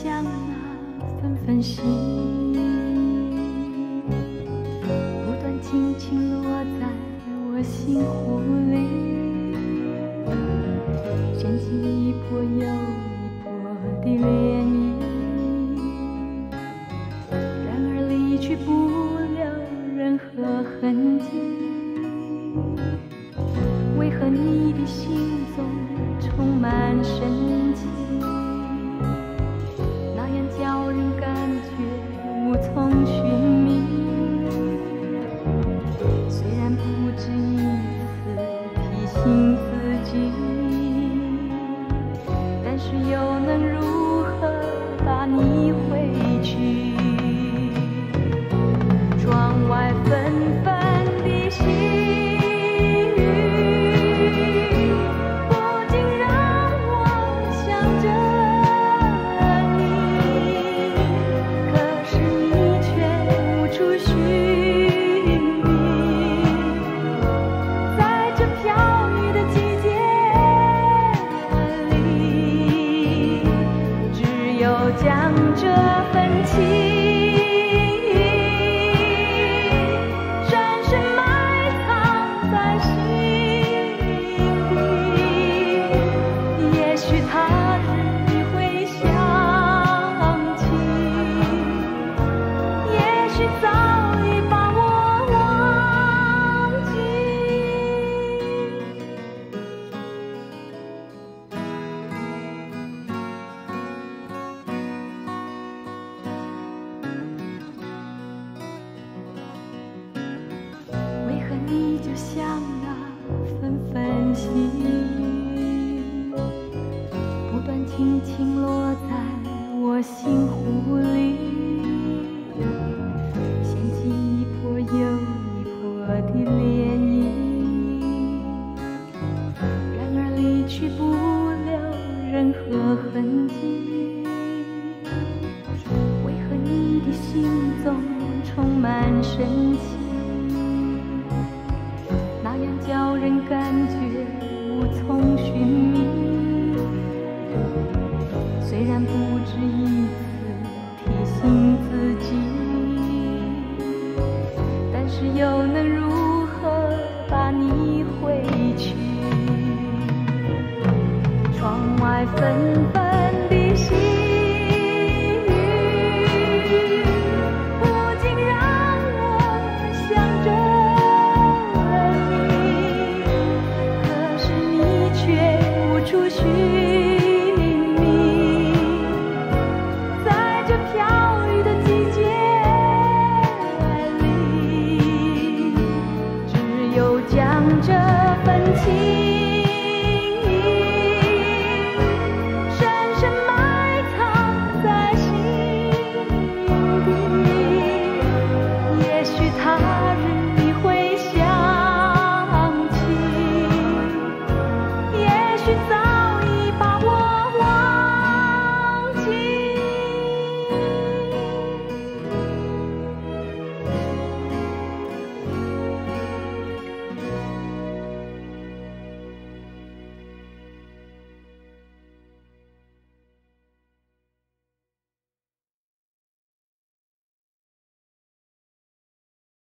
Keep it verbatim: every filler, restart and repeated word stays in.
向那纷纷兮，不断轻轻落在我心湖里，掀起一波又一波的涟漪。然而离去不留任何痕迹，为何你的心总充满神奇？ 叫人感觉无从寻觅，虽然不止一次提醒自己，但是又能如何把你回去？窗外纷纷的细雨，不禁让我想着。 去。